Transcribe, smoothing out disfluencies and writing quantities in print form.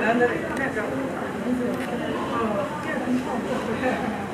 难得，那个，嗯，这很好。